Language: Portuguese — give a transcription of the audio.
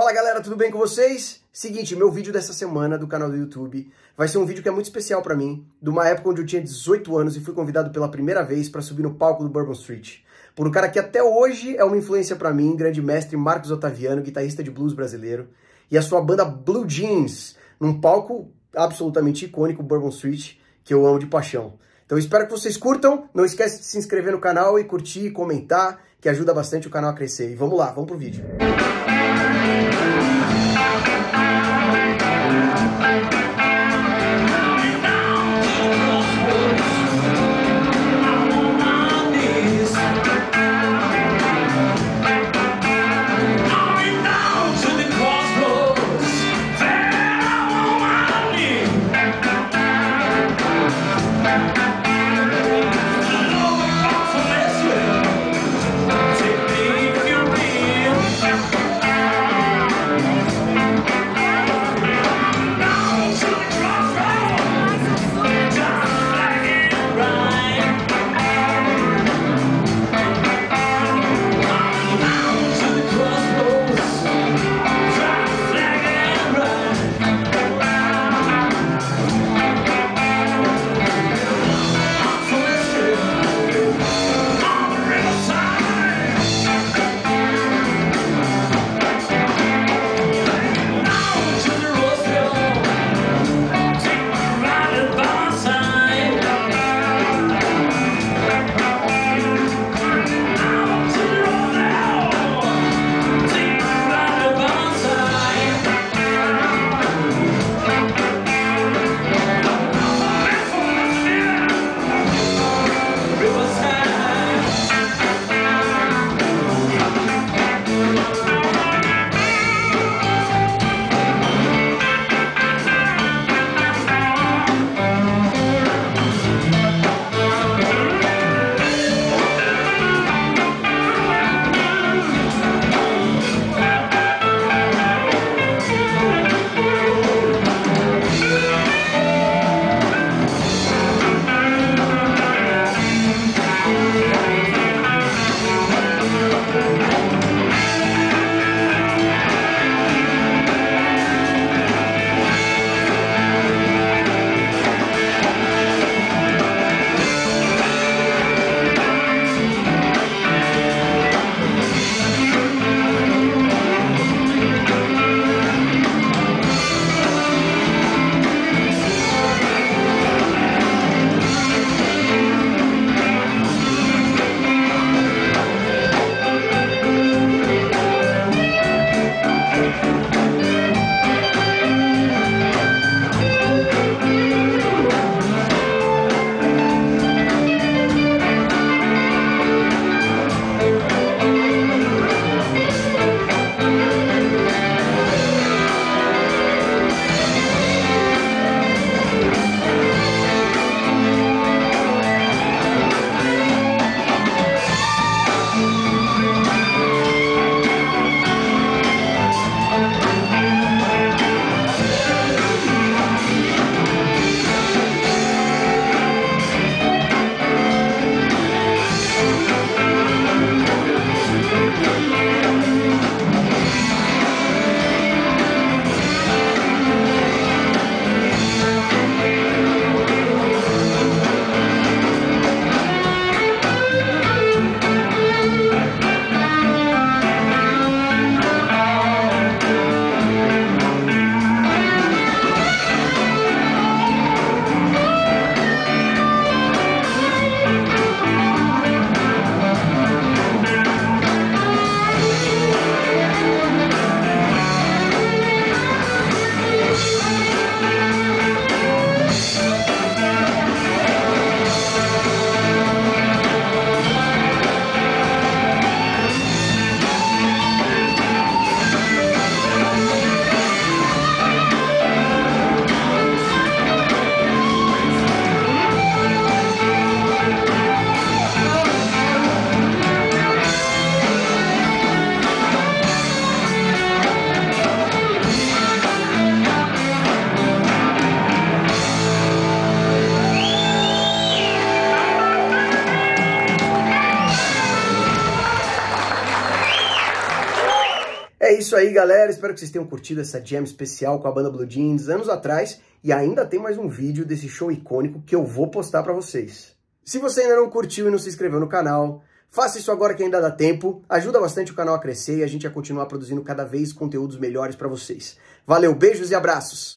Fala galera, tudo bem com vocês? Seguinte, meu vídeo dessa semana do canal do YouTube vai ser um vídeo que é muito especial pra mim, de uma época onde eu tinha 18 anos e fui convidado pela primeira vez pra subir no palco do Bourbon Street, por um cara que até hoje é uma influência pra mim, grande mestre Marcos Ottaviano, guitarrista de blues brasileiro, e a sua banda Blue Jeans, num palco absolutamente icônico, Bourbon Street, que eu amo de paixão. Então espero que vocês curtam, não esquece de se inscrever no canal e curtir e comentar, que ajuda bastante o canal a crescer. E vamos lá, vamos pro vídeo. isso aí, galera. Espero que vocês tenham curtido essa jam especial com a banda Blue Jeans anos atrás. E ainda tem mais um vídeo desse show icônico que eu vou postar pra vocês. Se você ainda não curtiu e não se inscreveu no canal, faça isso agora que ainda dá tempo. Ajuda bastante o canal a crescer e a gente a continuar produzindo cada vez conteúdos melhores pra vocês. Valeu, beijos e abraços!